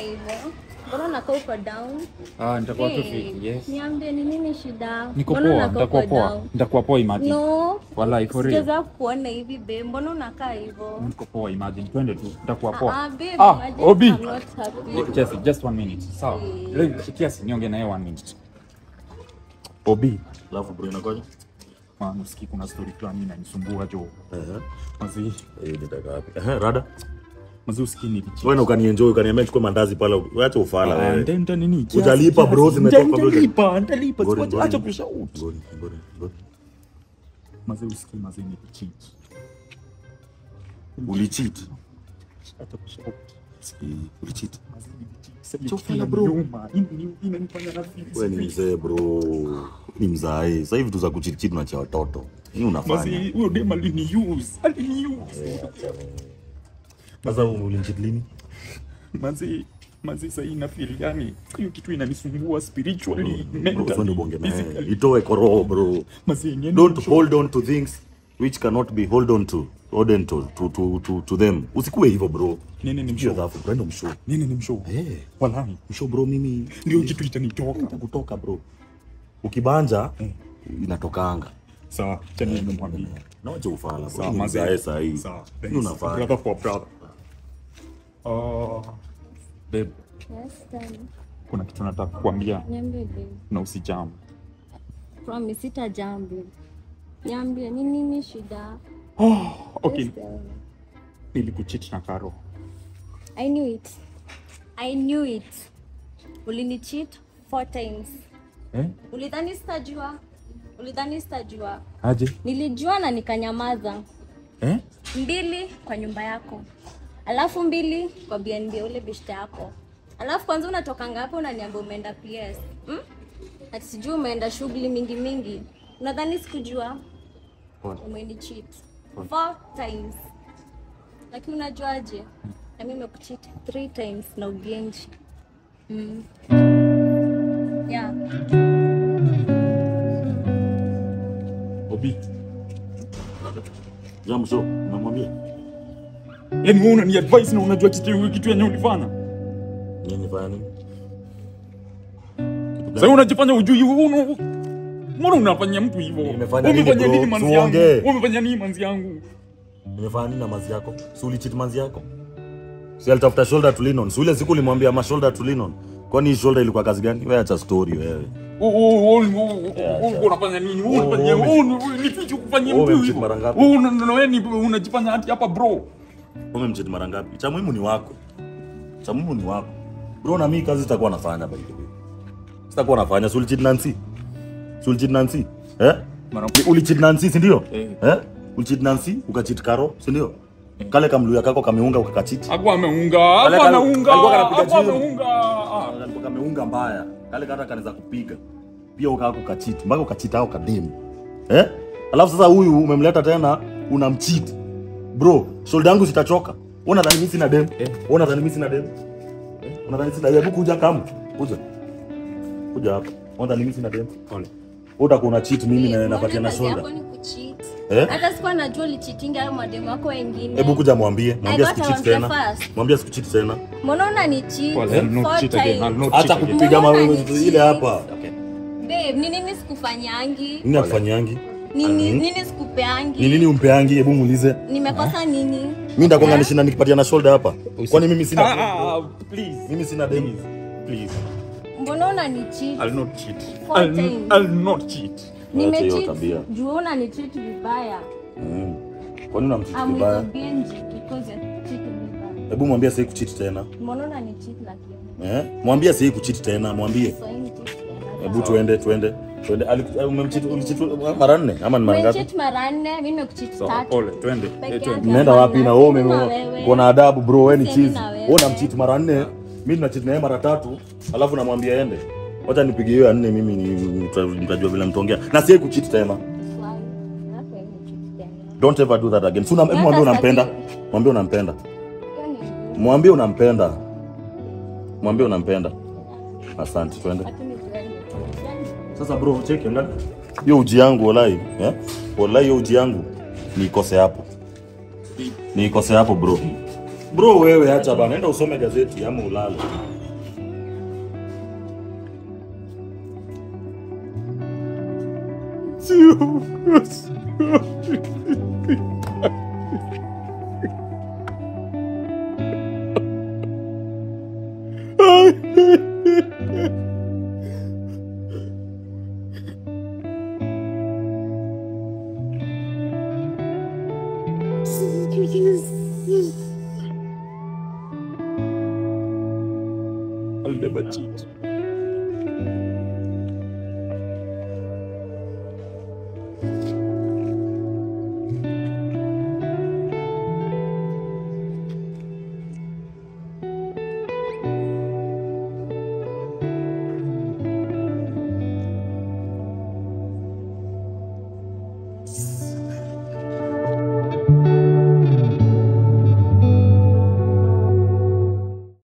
hivyo. Mbona unakopa down? Ah, nitakuwa tu fit. Yes. Niambie ni nini shida? Mbona unakopa down? Nitakuwa poa imagine. No. Wallahi for real. Sijaza kuona hivi babe. Mbona unakaa hivyo? Niko poa imagine. Twende tu. Nitakuwa poa. Ah, babe. Ah, Obi. Just 1 minute. Sawa. Leo kiasi niongee naye 1 minute. Obi, love bro, unakoje? Mama msiki kuna story flani inanisumbua jo. Mazi. Nitaka wapi? Rada. Mazi usikini kichi. Wewe ukanienjoy ukaniambia chukua mandazi pale. Acha ufala wewe. Ndio nini? Utalipa bro, zimetoka bro. Utalipa, sikuacha acha pressure out. Bro. Mazi usikini mazi ni kichi. Ulichiti. Acha pressure out. Ulichiti. Mazi ni kichi. Sasa bro. Inanifanya rafiki. Wewe ni mzee bro. Ni mzae. Sasa hivi tuza kuchiti tunacha watoto. Ni unafanya. Mazi huyo dema aliniuse. Maza ulichiti lini? Mazi sasa inafeel yani hiyo kitu inanisumbua spiritually, mentally, physically. Itoe koro bro. Mazi don't hold on to things which cannot be hold on to. To them. Usikuwe hivyo bro. Nene ni msho. Dhafu, brando msho. Nene ni msho. Eh, hey. Wallahi, msho bro mimi. Ndio kitu itanitoka. Kutoka bro. Ukibanja inatokaanga. Sawa, acha niende mwambie. Naoje ufala. Sawa, mazae saa hii. Sawa. Unafanya. Brother for brother. Babe. Yes, darling. Kuna kitu nataka kukuambia. Niambie babe. Na usijambo. Promise sitajambo. Niambie ni nini shida? Oh, okay. Nilikuchiti na Karo. I knew it. Ulinichiti 4 times. Eh? Ulidhani sitajua. Aje? Nilijua na nikanyamaza. Eh? 2 kwa nyumba yako. Alafu 2 kwa BNB ule bishta yako. Alafu kwanza unatoka ngapi unaniambia umeenda PS? Ati sijui umeenda shughuli mingi. Unadhani sikujua? Umenichiti 4 times. Lakini unajuaje? Na mimi nimekuchiti 3 times na Obienji. Yeah. Obi. Jamso, namwambia. Yaani wewe unani advice na unajua kitu yenyewe ulifanya. Nilifanya nini? Sasa unajifanya hujui wewe. Mbona unafanya mtu hivyo? Umefanya nini manzi yangu? Umefanya nini na manzi yako? Si ulichiti manzi yako? Si alitafuta shoulder to lean on. Si ile siku ulimwambia ma shoulder to lean on. Kwani shoulder ilikuwa kazi gani? Wewe acha story wewe. Unafanya nini? Unafanya mtu hivyo mara ngapi? Wewe unajifanya hati hapa bro. Umemchiti mara ngapi? Cha muhimu ni wako. Bro na mimi kazi sitakuwa nafanya by the way. Sitakuwa nafanya. Si ulichiti Nancy? Eh? Ulichiti Nancy, si ndio? Eh? Ulichiti Nancy, ukachiti Karo, si ndio? Kale kamluya kako kameunga ukakachiti. Hakuwa ameunga, hakuwa anaunga. Alikuwa kameunga mbaya. Kale kata kanaweza kupiga. Pia ukako ukachiti, mpaka ukachita au kademu. Eh? Alafu sasa huyu umemleta tena unamchiti. Bro, shoulder yangu sitachoka. Wewe unadhani mimi sina demu? Unadhani sina demu? Kuja kama. Kuja hapa. Unadhani mimi sina demu? Uta kuna cheat mimi na napatia na shoulder. Hata sikuwa najua ulichitinga hayo mademu wako wengine. Hebu kuja mwambie, mwambie sikuchiti tena. Mbona unanicheat? Hata kupiga mawe ile hapa. Babe, ni nini sikufanyangi? Nini sikupeangi? Ni nini umpeangi? Hebu muulize. Nimekosa nini? Mimi ndakwanga nishinda nikipatia na shoulder hapa. Kwani mimi sina demu? Please. Mimi sina demu. Please. Mbona ni cheat? I'll not cheat. Nimecheat. Juona ni cheat vibaya. Kwani unamcheat vibaya? Obienji because you cheat vibaya. Hebu mwambie sasa kucheat tena. Mbona ni cheat lakini? Mwambie sasa kucheat tena, mwambie. Hebu tuende. Ulicheat mara 4 ama ni mara ngapi? Nimecheat mara 4, mimi nimekucheat 3. Pole, twende. Nenda wapi na wewe umeona? Kuna adabu bro, wewe ni cheese. Wewe unamcheat mara 4. Mimi nachiti naye mara 3 alafu namwambia aende. Wacha nipige hiyo ya 4 mimi nitajua vile mtongea. Na siye kuchiti tena. Don't ever do that again. Suna mwambie unampenda. Mwambie unampenda. Asante twende. Sasa bro check hiyo ndani. Hiyo uji yangu wallahi, eh? Wallahi hiyo uji yangu nikose hapo. Bro. Bro, wewe hacha bana, enda usome gazeti ama ulale. I'll never cheat.